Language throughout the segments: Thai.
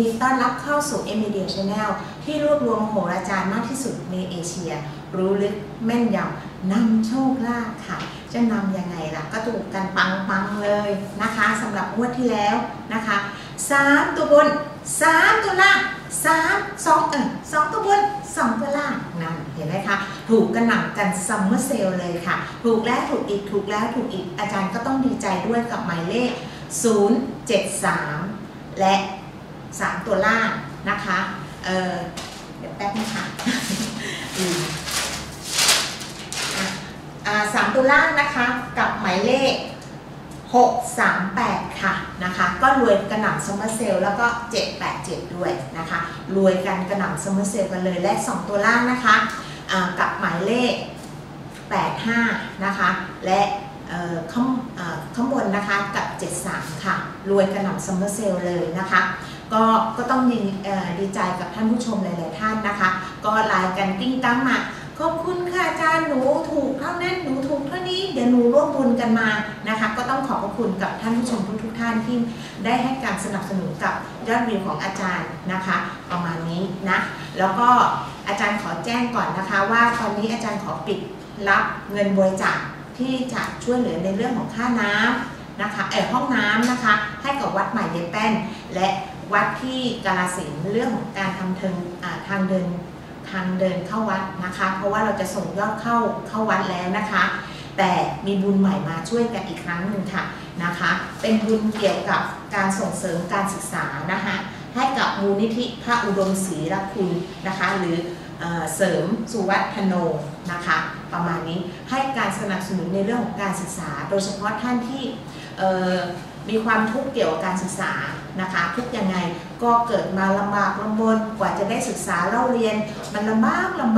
ดีต้อนรับเข้าสู่ M-Media Channel ที่รวบรวมโหราจารย์มากที่สุดในเอเชียรู้ลึกแม่นยำนำโชคลาภค่ะจะนำยังไงล่ะก็ถูกกันปังๆเลยนะคะสำหรับงวดที่แล้วนะคะ3ตัวบน3ตัวล่าง2ตัวบน2ตัวล่างนั่นเห็นไหมคะถูกกันหนักกันซัมเมอร์เซลเลยค่ะถูกแล้วถูกอีกถูกแล้วถูกอีกอาจารย์ก็ต้องดีใจด้วยกับหมายเลข073และ3ตัวล่างนะคะเดี๋ยวแป๊บนึงค่ะ3ตัวล่างนะคะกับหมายเลข638ค่ะนะคะก็รวยกระหน่ำซัมเมอร์เซลแล้วก็787ด้วยนะคะรวยกันกระหน่ำซัมเมอร์เซลกันเลยและ2ตัวล่างนะคะกับหมายเลข85นะคะและข้างบนนะคะกับ73ค่ะรวยกระหน่ำซัมเมอร์เซลเลยนะคะก็ต้องดีใจกับท่านผู้ชมหลายๆท่านนะคะก็ไลน์กันติ้งตั้งมาขอบคุณค่ะอาจารย์หนูถูกเท่านั้นหนูถูกเท่านี้เดี๋ยวหนูร่วมบุญกันมานะคะก็ต้องขอบคุณกับท่านผู้ชมทุกท่านที่ได้ให้การสนับสนุนกับยอดวิวของอาจารย์นะคะประมาณนี้นะแล้วก็อาจารย์ขอแจ้งก่อนนะคะว่าตอนนี้อาจารย์ขอปิดรับเงินบริจาคที่จะช่วยเหลือในเรื่องของค่าน้ำนะคะห้องน้ำนะคะให้กับวัดใหม่เยแป้นและวัดที่กาฬสินธุ์เรื่องของการทำทางเดินเข้าวัดนะคะเพราะว่าเราจะส่งยอดเข้าวัดแล้วนะคะแต่มีบุญใหม่มาช่วยกันอีกครั้งหนึ่งค่ะนะคะเป็นบุญเกี่ยวกับการส่งเสริมการศึกษานะคะให้กับมูลนิธิพระอุดมศรีรักคุณนะคะหรือเสริมสุวัฒโนนะคะประมาณนี้ให้การสนับสนุนในเรื่องของการศึกษาโดยเฉพาะท่านที่มีความทุกข์เกี่ยวกับการศึกษานะคะทุกยังไงก็เกิดมาลำบากลำบนกว่าจะได้ศึกษาเล่าเรียนมันลำ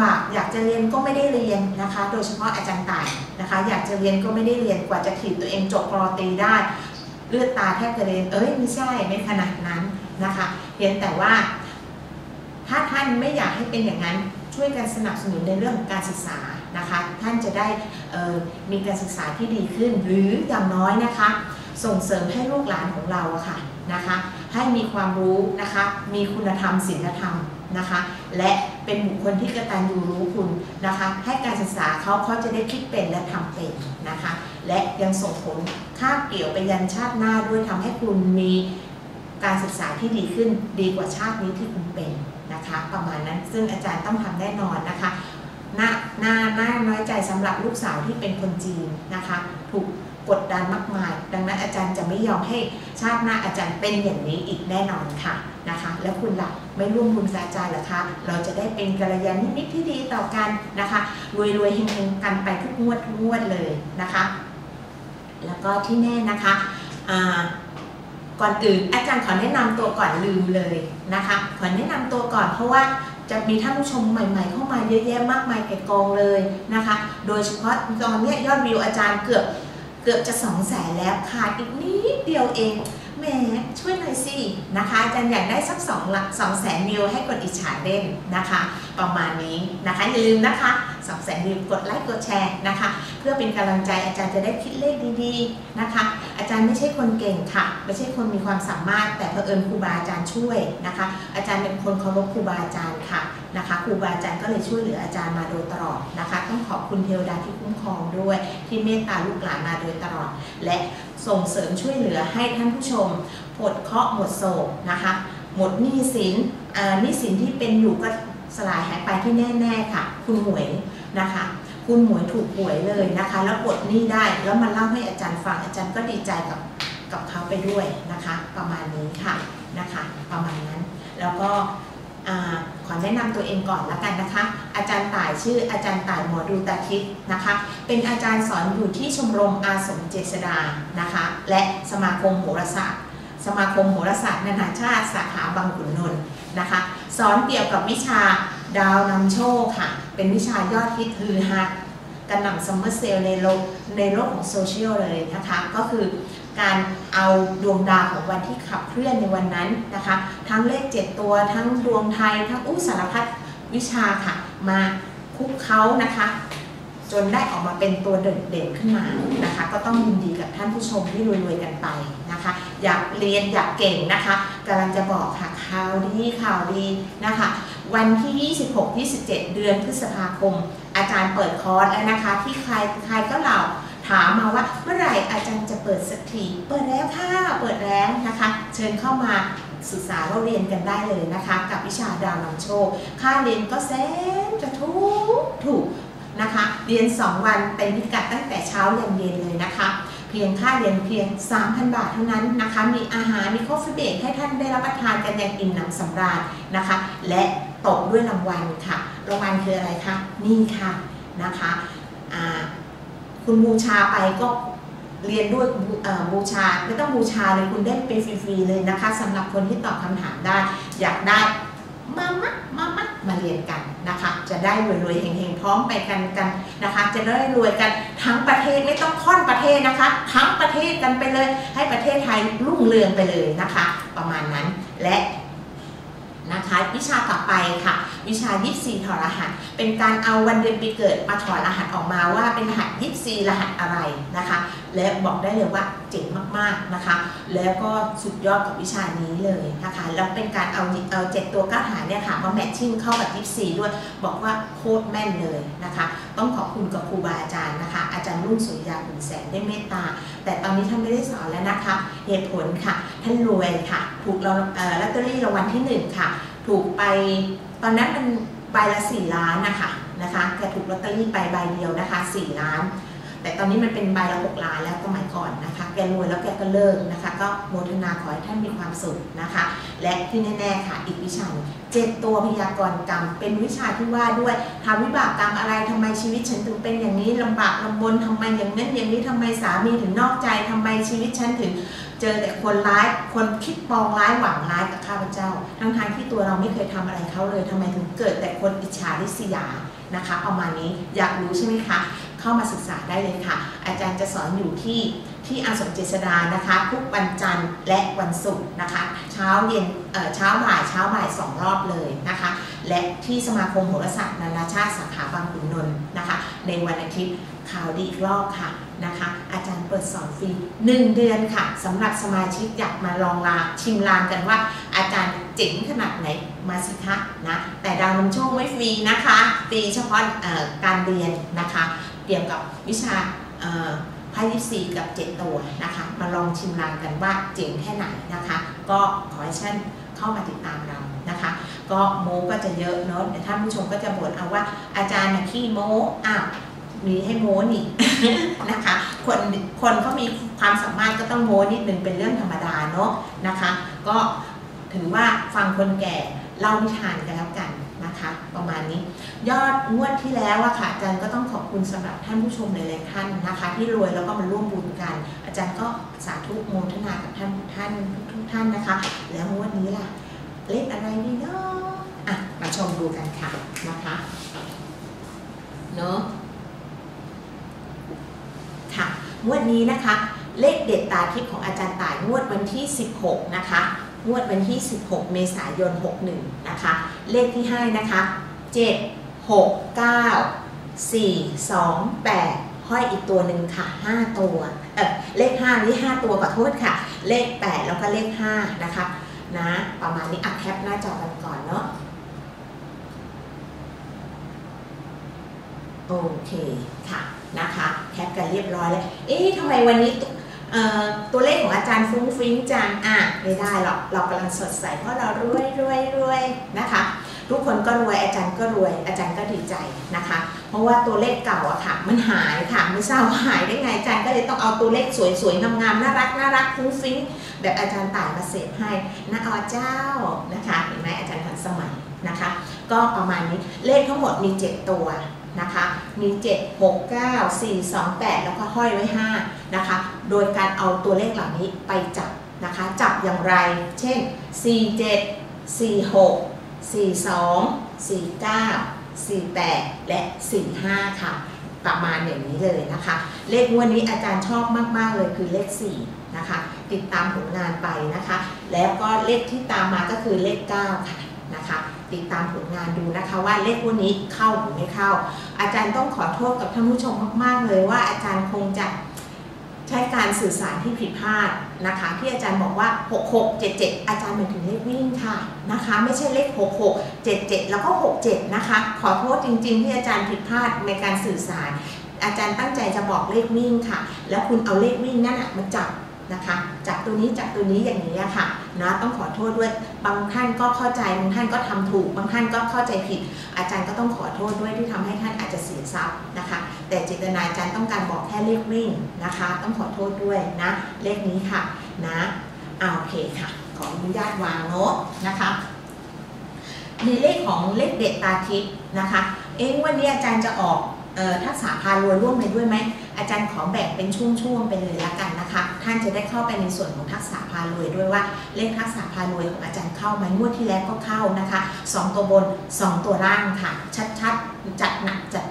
บากอยากจะเรียนก็ไม่ได้เรียนนะคะโดยเฉพาะอาจารย์ต่ายนะคะอยากจะเรียนก็ไม่ได้เรียนกว่าจะถีบตัวเองจบปรตรีได้เลือดตาแทบจะเรียนไม่ใช่ไม่ขนาดนั้นนะคะเพียงแต่ว่าถ้าท่านไม่อยากให้เป็นอย่างนั้นช่วยกันสนับสนุนในเรื่องของการศึกษานะคะท่านจะได้มีการศึกษาที่ดีขึ้นหรืออย่างน้อยนะคะส่งเสริมให้ลูกหลานของเราค่ะนะคะให้มีความรู้นะคะมีคุณธรรมศีลธรรมนะคะและเป็นบุคคลที่กตัญญูรู้คุณนะคะให้การศึกษาเขาจะได้คิดเป็นและทำเป็นนะคะและยังส่งผลคาบเกี่ยวไปยันชาติหน้าด้วยทำให้คุณมีการศึกษาที่ดีขึ้นดีกว่าชาตินี้ที่คุณเป็นนะคะประมาณนั้นซึ่งอาจารย์ต้องทำแน่นอนนะคะน่าน้อยใจสำหรับลูกสาวที่เป็นคนจีนนะคะถูกกดดันมากมายดังนั้นอาจารย์จะไม่ยอมให้ชาติหน้าอาจารย์เป็นอย่างนี้อีกแน่นอนค่ะนะคะแล้วคุณล่ะไม่ร่วมบุญกับอาจารย์หรอคะเราจะได้เป็นกัลยาณมิตรที่ดีต่อกันนะคะรวยเฮงๆกันไปทุกงวดเลยนะคะแล้วก็ที่แน่นะคะก่อนอื่นอาจารย์ขอแนะนำตัวก่อนลืมเลยนะคะขอแนะนำตัวก่อนเพราะว่าจะมีท่านผู้ชมใหม่ๆเข้ามาเยอะแยะมากมายแก่กองเลยนะคะโดยเฉพาะตอนนี้ยอดวิวอาจารย์เกือบจะ200,000แล้วขาดอีกนิดเดียวเองแหมช่วยหน่อยสินะคะอาจารย์อยากได้สัก200,000วิวให้กดอิจฉาเล่นนะคะประมาณนี้นะคะอย่าลืมนะคะ200,000วิวกดไลค์กดแชร์นะคะเพื่อเป็นกำลังใจอาจารย์จะได้คิดเลขดีๆนะคะอาจารย์ไม่ใช่คนเก่งค่ะไม่ใช่คนมีความสามารถแต่เผอิญครูบาอาจารย์ช่วยนะคะอาจารย์เป็นคนเคารพครูบาอาจารย์ค่ะนะคะครูบาอาจารย์ก็เลยช่วยเหลืออาจารย์มาโดยตลอดนะคะต้องขอบคุณเทวดาที่คุ้มครองด้วยที่เมตตาลูกหลานมาโดยตลอดและส่งเสริมช่วยเหลือให้ท่านผู้ชมปลดเคราะห์หมดโศกนะคะหมดหนี้สินที่เป็นอยู่ก็สลายหายไปที่แน่ๆค่ะคุณหมวยนะคะคุณหมวยถูกหวยเลยนะคะแล้วปลดหนี้ได้แล้วมาเล่าให้อาจารย์ฟังอาจารย์ก็ดีใจกับเขาไปด้วยนะคะประมาณนี้ค่ะนะคะประมาณนั้นแล้วก็ขอแนะนำตัวเองก่อนแล้วกันนะคะอาจารย์ต่ายชื่ออาจารย์ต่ายหมอดูตาทิพย์นะคะเป็นอาจารย์สอนอยู่ที่ชมรมอาสมเจษฎานะคะและสมาคมโหราศาสตร์นานาชาติสาขาบางขุนนนท์นะคะสอนเกี่ยวกับวิชาดาวนำโชคค่ะเป็นวิชายอดฮิตฮือฮากระหน่ำซัมเมอร์เซลในโลกของโซเชียลเลยนะคะก็คือการเอาดวงดาวของวันที่ขับเคลื่อนในวันนั้นนะคะทั้งเลข7ตัวทั้งดวงไทยทั้งสารพัดวิชาค่ะมาคุกเขานะคะจนได้ออกมาเป็นตัวเด่นขึ้นมานะคะก็ต้องยินดีกับท่านผู้ชมที่รวยๆกันไปนะคะ อยากเรียนอยากเก่งนะคะกำลังจะบอกค่ะข่าวดีนะคะวันที่ 26-27 เดือนพฤษภาคมอาจารย์เปิดคอร์สแล้วนะคะที่ใครก็เหล่าถามมาว่าเมื่อไหร่อาจารย์จะเปิดสักทีเปิดแล้วค่ะเปิดแล้วนะคะเชิญเข้ามาศึกษาเราเรียนกันได้เลยนะคะกับวิชาดาวนำโชคค่าเรียนก็แสนจะถูกนะคะเรียน2วันเต็มพิกัดตั้งแต่เช้ายันเย็นเลยนะคะเพียงค่าเรียนเพียง 3,000 บาทเท่านั้นนะคะมีอาหารมีคอฟฟี่เบรกให้ท่านได้รับประทานกันอย่างอิ่มหนำสำราญนะคะและตบด้วยรางวัลค่ะรางวัลคืออะไรคะนี่ค่ะนะคะคุณบูชาไปก็เรียนด้วยบูชาไม่ต้องบูชาเลยคุณได้ไปฟรีๆเลยนะคะสำหรับคนที่ตอบคำถามได้อยากได้มามาเรียนกันนะคะจะได้รวยๆเฮงๆพร้อมไปกันนะคะจะได้รวยกันทั้งประเทศไม่ต้องค่อนประเทศนะคะทั้งประเทศกันไปเลยให้ประเทศไทยรุ่งเรืองไปเลยนะคะประมาณนั้นและนะคะวิชาต่อไปค่ะวิชา24ถอดรหัสเป็นการเอาวันเดือนปีเกิดมาถอดรหัสออกมาว่าเป็นรหัส24รหัสอะไรนะคะและบอกได้เลยว่าเจ๋งมากๆนะคะแล้วก็สุดยอดกับวิชานี้เลยนะคะแล้วเป็นการเอา7ตัว9หางเนี่ยค่ะมาแมทชิ่งเข้ากับ24ด้วยบอกว่าโคตรแม่นเลยนะคะต้องขอบคุณกับครูบาอาจารย์นะคะอาจารย์รุ่งสุริยาขุนแสงได้เมตตาแต่ตอนนี้ท่านไม่ได้สอนแล้วนะคะเหตุผลค่ะท่านรวยค่ะถูกลอตเตอรี่รางวัลที่1ค่ะถูกไปตอนนั้นมันใบละ4 ล้านนะคะแกถูกลอตเตอรี่ไปใบเดียวนะคะ4 ล้านแต่ตอนนี้มันเป็นใบละ6 ล้านแล้วสมัยก่อนนะคะแกรวยแล้วแกก็เลิกนะคะก็โมทนาขอให้ท่านมีความสุขนะคะและที่แน่ๆค่ะอีกวิชา7ตัวพยากรณ์กรรมเป็นวิชาที่ว่าด้วยทำวิบากกรรมอะไรทำไมชีวิตฉันถึงเป็นอย่างนี้ลำบากลำบนทำไมอย่างนั้นอย่างนี้ทำไมสามีถึงนอกใจทำไมชีวิตฉันถึงเจอแต่คนร้ายคนคิดปองร้ายหวังร้ายกับข้าพเจ้าทั้งที่ตัวเราไม่เคยทำอะไรเขาเลยทำไมถึงเกิดแต่คนอิจฉาริษยานะคะเอามานี้อยากรู้ใช่ไหมคะเข้ามาศึกษาได้เลยค่ะอาจารย์จะสอนอยู่ที่อาสมเจษฎานะคะทุกวันจันทร์และวันศุกร์นะคะเช้าเย็นเช้าบ่าย2รอบเลยนะคะและที่สมาคมโหราศาสตร์นานาชาติสาขาบางขุนนนท์นะคะในวันอาทิตย์ข่าวดีอีกรอบค่ะนะคะอาจารย์เปิดสอนฟรี1เดือนค่ะสำหรับสมาชิกอยากมาลองชิมลางกันว่าอาจารย์เจ๋งขนาดไหนมาสิคะนะแต่ดาวนำโชคไม่ฟรีนะคะฟรีเฉพาะการเรียนนะคะเกี่ยวกับวิชาไพ่24กับ7ตัวนะคะมาลองชิมลางกันว่าเจ๋งแค่ไหนนะคะก็ขอให้ท่านเข้ามาติดตามเรานะคะก็โม้ก็จะเยอะเนาะแต่ท่านผู้ชมก็จะบ่นเอาว่าอาจารย์ขี้โม้อ้าวมีให้โม้นี่นะคะคนเขามีความสามารถก็ต้องโม้นิดนึงเป็นเรื่องธรรมดาเนาะนะคะก็ถือว่าฟังคนแก่เล่านิทานกันแล้วกันนะคะประมาณนี้ยอดงวดที่แล้วอะค่ะอาจารย์ก็ต้องขอบคุณสำหรับท่านผู้ชมหลายๆท่านนะคะที่รวยแล้วก็มาร่วมบุญกันอาจารย์ก็สาธุโมทนากับท่านทุกท่านนะคะแล้วงวดนี้ล่ะเลขอะไรดีเนาะอ่ะมาชมดูกันค่ะนะคะเนาะค่ะงวดนี้นะคะเลขเด็ดตาทิพย์ของอาจารย์ต่ายงวดวันที่16นะคะงวดวันที่16เมษายน61นะคะเลขที่ให้นะคะ7 6 9 4 2 8ห้อยอีกตัวหนึ่งค่ะ5ตัวเลข5นี้5ตัวขอโทษค่ะเลข8แล้วก็เลข5นะคะนะประมาณนี้อัดแคปหน้าจอกันก่อนเนาะโอเคค่ะนะคะแคปกันเรียบร้อยแล้วเอ๊ะทำไมวันนี้ตัวเลขของอาจารย์ฟุ้งฟิ้งจังอ่ะไม่ได้หรอกเรากำลังสดใสเพราะเรารวยนะคะทุกคนก็รวยอาจารย์ก็รวยอาจารย์ก็ดีใจนะคะเพราะว่าตัวเลขเก่าอะค่ะมันหายค่ะไม่ทราบหายได้ไงอาจารย์ก็เลยต้องเอาตัวเลขสวยๆงามๆน่ารักฟุ้งฟิ้งแบบอาจารย์ต่ายมาเสพให้นะอ๋อเจ้านะคะเห็นไหมอาจารย์ทันสมัยนะคะก็ประมาณนี้เลขทั้งหมดมี7ตัวนะคะมี7 6 9 4 2 8แล้วก็ห้อยไว้5นะคะโดยการเอาตัวเลขเหล่านี้ไปจับนะคะจับอย่างไรเช่น47 46 42 49 48และ45ค่ะประมาณอย่างนี้เลยนะคะเลขวันนี้อาจารย์ชอบมากๆเลยคือเลข4นะคะติดตามผลงานไปนะคะแล้วก็เลขที่ตามมาก็คือเลข9ค่ะนะคะติดตามผลงานดูนะคะว่าเลขวันนี้เข้าหรือไม่เข้าอาจารย์ต้องขอโทษกับท่านผู้ชมมากๆเลยว่าอาจารย์คงจะ ใช้การสื่อสารที่ผิดพลาดนะคะที่อาจารย์บอกว่า6677อาจารย์หมายถึงเลขวิ่งค่ะนะคะไม่ใช่เลข6677แล้วก็67นะคะขอโทษจริงๆที่อาจารย์ผิดพลาดในการสื่อสารอาจารย์ตั้งใจจะบอกเลขวิ่งค่ะแล้วคุณเอาเลขวิ่งนั่นมาจับนะคะจับตัวนี้จับตัวนี้อย่างนี้ค่ะนะต้องขอโทษด้วยบางท่านก็เข้าใจบางท่านก็ทำถูกบางท่านก็เข้าใจผิดอาจารย์ก็ต้องขอโทษด้วยที่ทำให้ท่านอาจจะเสียทรัพย์นะคะแต่เจตนาอาจารย์ต้องการบอกแค่เลขวิ่งนะคะต้องขอโทษด้วยนะเลขนี้ค่ะนะโอเคค่ะขออนุญาตวางเนาะนะคะในเลขของเลขเด็ดตาทิพย์นะคะวันนี้อาจารย์จะออกทักษะพารวยร่วมไปด้วยไหมอาจารย์ขอแบ่งเป็นช่วงๆไปเลยละกันนะคะท่านจะได้เข้าไปในส่วนของทักษะพารวยด้วยว่าเลขทักษะพารวยของอาจารย์เข้าไหมงวดที่แล้วก็เข้านะคะ2ตัวบน2ตัวล่างค่ะชัดๆจัดห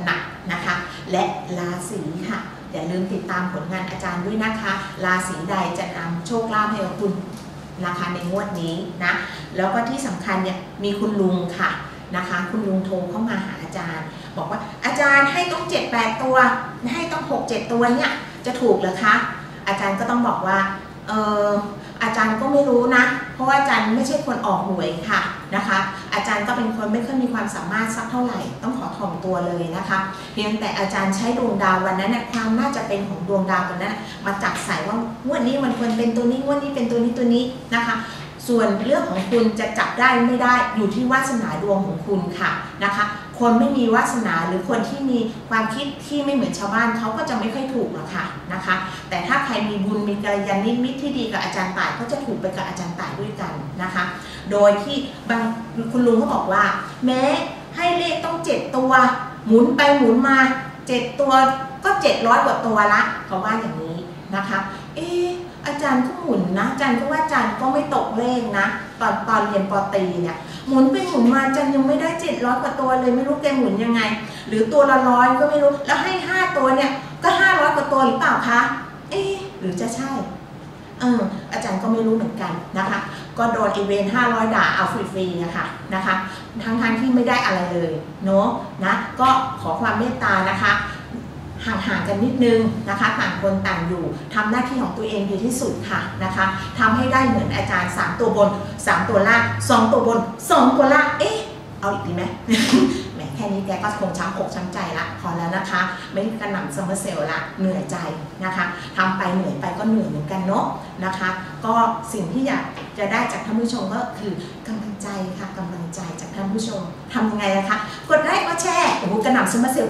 นักนะคะและราศีค่ะอย่าลืมติดตามผลงานอาจารย์ด้วยนะคะราศีใดจะนำโชคลาภให้กับคุณนะคะในงวดนี้นะแล้วก็ที่สำคัญเนี่ยมีคุณลุงค่ะนะคะคุณลุงโทรเข้ามาหาอาจารย์บอกว่าอาจารย์ให้ต้อง7-8ตัวให้ต้อง6-7ตัวเนี่ยจะถูกเหรอคะอาจารย์ก็ต้องบอกว่าอาจารย์ก็ไม่รู้นะเพราะว่าอาจารย์ไม่ใช่คนออกหวยค่ะนะคะอาจารย์ก็เป็นคนไม่ค่อยมีความสามารถสักเท่าไหร่ต้องขอถ่อมตัวเลยนะคะเพียงแต่อาจารย์ใช้ดวงดาววันนั้นความน่าจะเป็นของดวงดาวตัวนั้นมาจับสายว่างวดนี้มันควรเป็นตัวนี้งวดนี้เป็นตัวนี้ตัวนี้นะคะส่วนเรื่องของคุณจะจับได้ไม่ได้อยู่ที่วาสนาดวงของคุณค่ะนะคะคนไม่มีวาสนาหรือคนที่มีความคิดที่ไม่เหมือนชาวบ้านเขาก็จะไม่ค่อยถูกหรอกค่ะนะคะแต่ถ้าใครมีบุญมีกัลยาณมิตรที่ดีกับอาจารย์ต่ายก็จะถูกไปกับอาจารย์ต่ายด้วยกันนะคะโดยที่บางคุณลุงเขาบอกว่าแม้ให้เลขต้อง7ตัวหมุนไปหมุนมา7ตัวก็700กว่าตัวละเขาว่าอย่างนี้นะคะอาจารย์ก็หมุนนะอาจารย์ก็ว่าอาจารย์ก็ไม่ตกเลขนะตอนเรียนป.ตรีเนี่ยหมุนไปหมุนมาอาจารย์ยังไม่ได้700กว่าตัวเลยไม่รู้แกหมุนยังไงหรือตัวละ100ก็ไม่รู้แล้วให้5ตัวเนี่ยก็500กว่าตัวหรือเปล่าคะหรือจะใช่อาจารย์ก็ไม่รู้เหมือนกันนะคะก็โดนอีเวนต์500ด่าเอาฟรีๆนะคะทั้งที่ไม่ได้อะไรเลยเนาะนะก็ขอความเมตตานะคะห่างๆกันนิดนึงนะคะต่างคนต่างอยู่ทำหน้าที่ของตัวเองดีที่สุดค่ะนะคะทำให้ได้เหมือนอาจารย์3ตัวบน3ตัวล่าง2ตัวบน2ตัวล่างเอาอีกดีไหม แหมแค่นี้แกก็คงช้ำอกช้ำใจละพอแล้วนะคะไม่กระหน่ำซัมเมอร์เซลละเหนื่อยใจนะคะทำไปเหนื่อยไปก็เหนื่อยเหมือนกันเนาะนะคะก็สิ่งที่อยากจะได้จากท่านผู้ชมก็คือกำลังใจค่ะกำลังใจจากท่านผู้ชมทำยังไงนะคะกดไลค์กดแชร์โอ้โหกระหน่ำซัมเมอร์เซล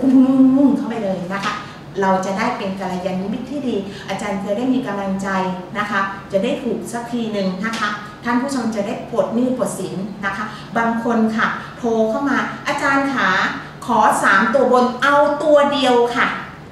เข้าไปเลยนะคะเราจะได้เป็นกัลยาณมิตรที่ดีอาจารย์จะได้มีกำลังใจนะคะจะได้ถูกสักทีหนึ่งนะคะท่านผู้ชมจะได้ปลดหนี้ปลดสินนะคะบางคนค่ะโทรเข้ามาอาจารย์ค่ะขอ3ตัวบนเอาตัวเดียวค่ะ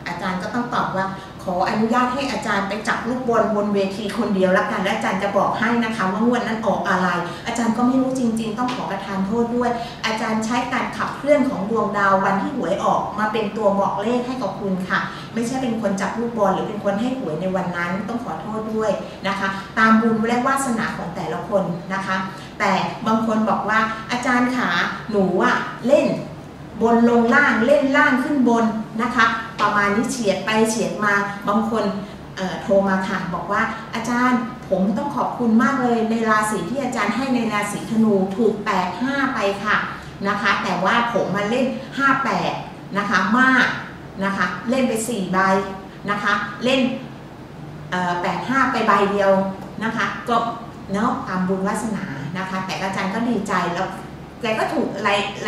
อาจารย์ก็ต้องตอบว่าขออนุญาตให้อาจารย์ไปจับลูกบอลบนเวทีคนเดียวละกันและอาจารย์จะบอกให้นะคะว่างวดนั้นออกอะไรอาจารย์ก็ไม่รู้จริงๆต้องขอประทานโทษด้วยอาจารย์ใช้การขับเคลื่อนของดวงดาววันที่หวยออกมาเป็นตัวบอกเลขให้กับคุณค่ะไม่ใช่เป็นคนจับลูกบอลหรือเป็นคนให้หวยในวันนั้นต้องขอโทษด้วยนะคะตามบุญและวาสนาของแต่ละคนนะคะแต่บางคนบอกว่าอาจารย์ขาหนูอะเล่นบนลงล่างเล่นล่างขึ้นบนนะคะประมาณนี้เฉียดไปเฉียดมาบางคนโทรมาค่ะบอกว่าอาจารย์ผมต้องขอบคุณมากเลยในราศีที่อาจารย์ให้ในราศีธนูถูก85ไปค่ะนะคะแต่ว่าผมมาเล่น58นะคะมากนะคะเล่นไป4ใบนะคะเล่น85ไปใบเดียวนะคะก็เนาะตามบุญวาสนานะคะแต่อาจารย์ก็ดีใจแล้วแกก็ถูก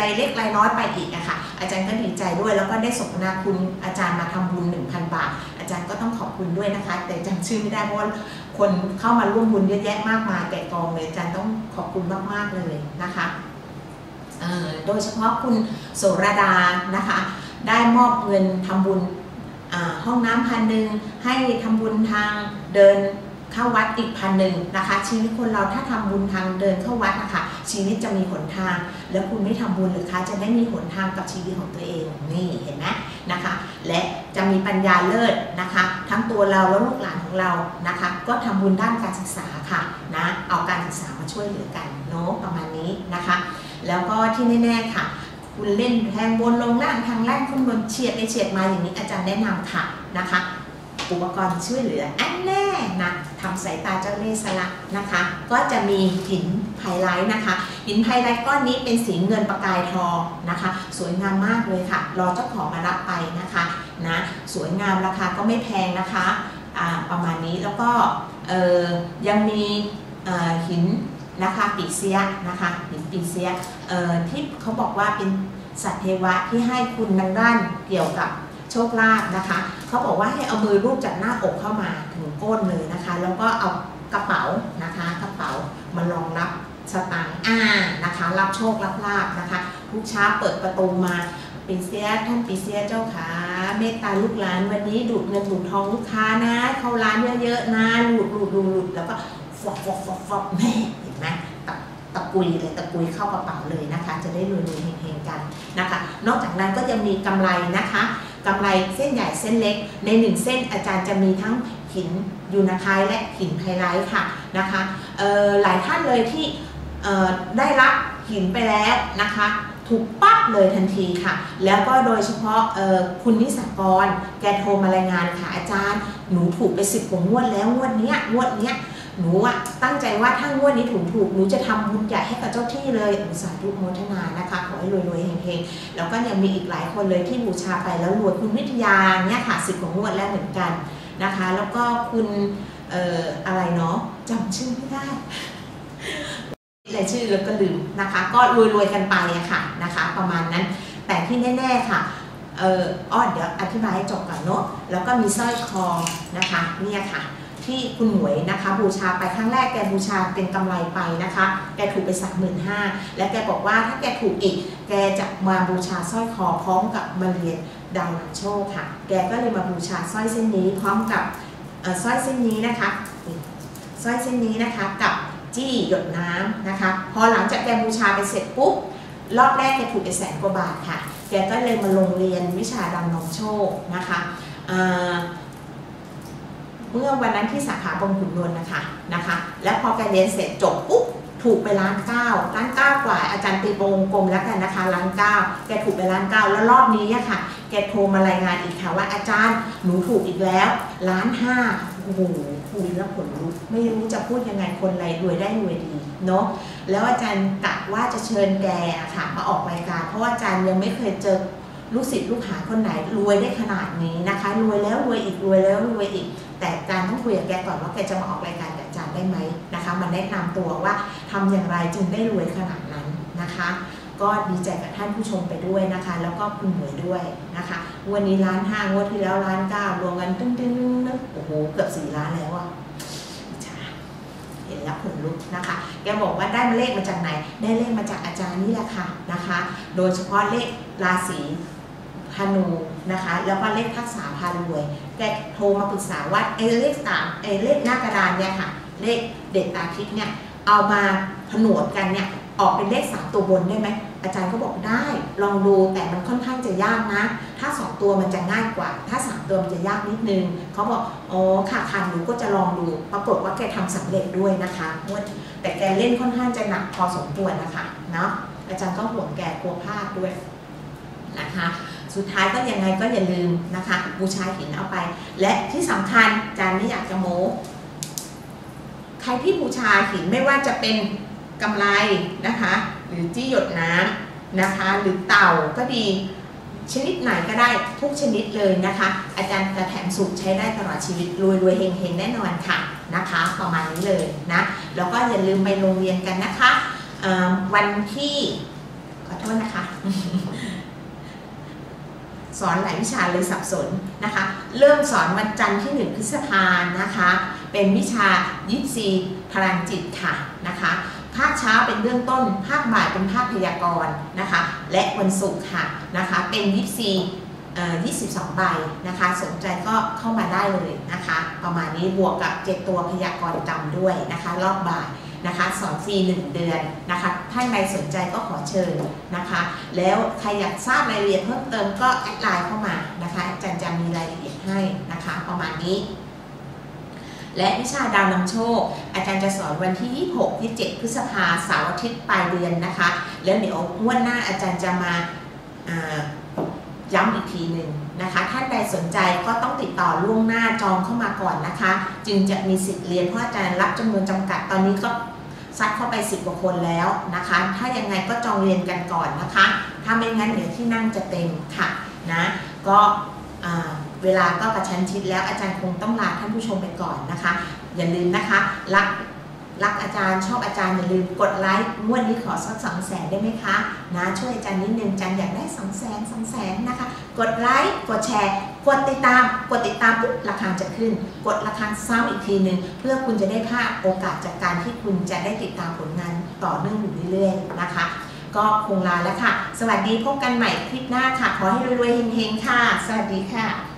รายเล็กรายน้อยไปอีกนะคะอาจารย์ก็ดีใจด้วยแล้วก็ได้สมนาคุณอาจารย์มาทำบุญ 1,000 บาทอาจารย์ก็ต้องขอบคุณด้วยนะคะแต่จำชื่อไม่ได้เพราะว่าคนเข้ามาร่วมบุญเยอะแยะมากมายแต่กองเลยอาจารย์ต้องขอบคุณมากๆเลยนะคะโดยเฉพาะคุณโสระดานะคะได้มอบเงินทำบุญห้องน้ำ1,000ให้ทำบุญทางเดินเข้าวัดอีก1,000นะคะชีวิตคนเราถ้าทำบุญทางเดินเข้าวัดนะคะชีวิตจะมีหนทางแล้วคุณไม่ทำบุญหรือคะจะได้มีหนทางกับชีวิตของตัวเองนี่เห็นไหมนะคะและจะมีปัญญาเลิศนะคะทั้งตัวเราแล้วลูกหลานของเรานะคะก็ทำบุญด้านการศึกษาค่ะนะเอาการศึกษามาช่วยเหลือกันเนาะประมาณนี้นะคะแล้วก็ที่แน่ๆค่ะคุณเล่นแทงบนลงล่างทางล่างขึ้นบนเฉียดไปเฉียดมาอย่างนี้อาจารย์แนะนำค่ะนะคะ อุปกรณ์ช่วยเหลืออันแน่นะทำสายตาเจ้าเล่ห์สลักนะคะก็จะมีหินไพไลท์นะคะหินไพไลท์ก้อนนี้เป็นสีเงินประกายทองนะคะสวยงามมากเลยค่ะรอเจ้าของมารับไปนะคะนะสวยงามราคาก็ไม่แพงนะคะประมาณนี้แล้วก็ยังมีหินนะคะปีเซียนะคะหินปีเซียที่เขาบอกว่าเป็นสัตว์เทวะที่ให้คุณทางด้านเกี่ยวกับโชคลาภนะคะเขาบอกว่าให้เอามือรูปจากหน้าอกเข้ามาถึงก้นเลยนะคะแล้วก็เอากระเป๋านะคะกระเป๋ามารองรับสตางค์นะคะรับโชครับลาภนะคะทุกเช้าเปิดประตูมาปีเซียท่านปีเซียเจ้าขาเมตตาลูกหลานวันนี้ดูดเงินดูดทองลูกค้านะเข้าร้านเยอะๆนะดูดแล้วก็ฟอกแม่เห็นไหมตะกุยเลยตะกุยเข้ากระเป๋าเลยนะคะจะได้รวยๆเฮงๆกันนะคะนอกจากนั้นก็จะมีกำไรนะคะกำไรเส้นใหญ่เส้นเล็กใน1เส้นอาจารย์จะมีทั้งหินยูนาไคต์และหินไพไลท์ค่ะนะคะหลายท่านเลยที่ได้รับหินไปแล้วนะคะถูกปั๊บเลยทันทีค่ะแล้วก็โดยเฉพาะคุณนิสากรแกโทรมารายงานค่ะอาจารย์หนูถูกไป10กว่างวดแล้วงวดเนี้ยหนูอะตั้งใจว่าถ้างวดนี้ถูกหนูจะทำบุญใหญ่ให้กับเจ้าที่เลยสาธุโมทนานะคะขอให้รวยๆเฮงๆแล้วก็ยังมีอีกหลายคนเลยที่บูชาไปแล้วรวยคุณวิทยาเนี่ยค่ะ10กว่างวดแล้วเหมือนกันนะคะแล้วก็คุณอะไรเนาะจำชื่อไม่ได้แต่ชื่อแล้วก็ลืมนะคะก็รวยๆกันไปอะค่ะนะคะประมาณนั้นแต่ที่แน่ๆค่ะเดี๋ยวอธิบายให้จบก่อนเนาะแล้วก็มีสร้อยคอนะคะเนี่ยค่ะที่คุณหมวยนะคะบูชาไปครั้งแรกแกบูชาเป็นกำไรไปนะคะแกถูกไป35,000และแกบอกว่าถ้าแกถูกอีกแกจะมาบูชาสร้อยคอพร้อมกับมาเรียนดังโชคค่ะแกก็เลยมาบูชาสร้อยเส้นนี้พร้อมกับสร้อยเส้นนี้นะคะสร้อยเส้นนี้นะคะกับจี้หยดน้ำนะคะพอหลังจากแกบูชาไปเสร็จปุ๊บรอบแรกแกถูกไป100,000 กว่าบาทค่ะแกก็เลยมาลงเรียนวิชาดังโชคนะคะเมื่อวันนั้นที่สาขาบางขุนนนท์นะคะแล้วพอการเรียนเสร็จจบปุ๊บถูกไปล้านเก้าว่าอาจารย์ตีวงกลมแล้วกันนะคะล้าน 9แกถูกไปล้าน 9แล้วรอบนี้ค่ะแกโทรมารายงานอีกค่ะว่าอาจารย์หนูถูกอีกแล้วล้าน 5โอ้โหคุยแล้วผลลุกไม่รู้จะพูดยังไงคนไรรวยได้รวยดีเนาะแล้วอาจารย์กะว่าจะเชิญแกค่ะมาออกรายการเพราะอาจารย์ยังไม่เคยเจอลูกศิษย์ลูกหาคนไหนรวยได้ขนาดนี้นะคะรวยแล้วรวยอีกรวยแล้วรวยอีกแต่อาจารย์ต้องคุยกับแกก่อนว่าแกจะมาออกรายการกับอาจารย์ได้ไหมนะคะมันแนะนำตัวว่าทำอย่างไรจึงได้รวยขนาดนั้นนะคะก็ดีใจกับท่านผู้ชมไปด้วยนะคะแล้วก็คุณหมวยด้วยนะคะวันนี้ล้าน 5งวดที่แล้วล้าน 9รวมกันตึ้งนะโอ้โหเกือบ4 ล้านแล้วอ่ะเห็นแล้วผลลุกนะคะแกบอกว่าได้เลขมาจากไหนได้เลขมาจากอาจารย์นี่แหละค่ะนะคะโดยเฉพาะเลขราศีธนูนะคะแล้วก็เลขทักษะพารวยแกโทรมาปรึกษาว่าเลขหน้ากระดานเนี่ยค่ะเลขเด็ดตาทิพย์เนี่ยเอามาผนวกกันเนี่ยออกเป็นเลข3ตัวบนได้ไหมอาจารย์ก็บอกได้ลองดูแต่มันค่อนข้างจะยากนะถ้า2ตัวมันจะง่ายกว่าถ้า3ตัวมันจะยากนิดนึงเขาบอกอ๋อค่ะคันหนูก็จะลองดูปรากฏว่าแกทำสำเร็จด้วยนะคะแต่แกเล่นค่อนข้างจะหนักพอสมควรนะคะเนาะอาจารย์ก็ห่วงแกกลัวพลาดด้วยนะคะสุดท้ายก็ยังไงก็อย่าลืมนะคะบูชาหินเอาไปและที่สำคัญอาจารย์ไม่อยากจะโม้ใครที่บูชาหินไม่ว่าจะเป็นกำไรนะคะหรือจี้หยดน้ำนะคะหรือเต่าก็ดีชนิดไหนก็ได้ทุกชนิดเลยนะคะอาจารย์จะแถมสูตรใช้ได้ตลอดชีวิตรวยเฮงๆแน่นอนค่ะนะคะประมาณนี้เลยนะแล้วก็อย่าลืมไปโรงเรียนกันนะคะวันที่ขอโทษนะคะ สอนหลายวิชาเลยสับสนนะคะเริ่มสอนวันจันทร์ที่1 พฤษภานะคะเป็นวิชายิปซีพลังจิตค่ะนะคะภาคเช้าเป็นเบื้องต้นภาคบ่ายเป็นภาคพยากรณ์นะคะและวันศุกร์ค่ะนะคะเป็นยิปซี22ใบนะคะสนใจก็เข้ามาได้เลยนะคะประมาณนี้บวกกับ7ตัวพยากรณ์จำด้วยนะคะรอบบ่ายนะคะสอนฟรี1 เดือนนะคะท่านใดสนใจก็ขอเชิญนะคะแล้วใครอยากทราบรายละเอียดเพิ่มเติมก็แอดไลน์เข้ามานะคะอาจารย์จะมีรายละเอียดให้นะคะประมาณนี้และวิชาดาวนำโชคอาจารย์จะสอนวันที่ 26-27 พฤษภาคมเสาร์อาทิตย์ปลายเดือนนะคะแล้วเดี๋ยวงวดหน้าอาจารย์จะมา ย้ำอีกทีหนึ่งนะคะท่านใดสนใจก็ต้องติดต่อล่วงหน้าจองเข้ามาก่อนนะคะจึงจะมีสิทธิ์เรียนเพราะอาจารย์รับจำนวนจำกัดตอนนี้ก็ซัดเข้าไป10กว่าคนแล้วนะคะถ้ายังไงก็จองเรียนกันก่อนนะคะถ้าไม่งั้นเดี๋ยวที่นั่งจะเต็มค่ะนะก็เวลาก็กระชั้นชิดแล้วอาจารย์คงต้องลาท่านผู้ชมไปก่อนนะคะอย่าลืมนะคะรักอาจารย์ชอบอาจารย์อย่าลืมกดไลค์งวดนี้ขอสัก 200,000 ได้ไหมคะนะช่วยอาจารย์นิดนึงอาจารย์อยากได้ 200,000 นะคะกดไลค์กดแชร์กดติดตามปุ๊บราคาจะขึ้นกดราคาซ้ำอีกทีนึงเพื่อคุณจะได้พลาดโอกาสจากการที่คุณจะได้ติดตามผลงานต่อเนื่องอยู่เรื่อยๆนะคะก็คงลาแล้วค่ะสวัสดีพบกันใหม่คลิปหน้าค่ะขอให้รวยๆเฮงๆค่ะสวัสดีค่ะ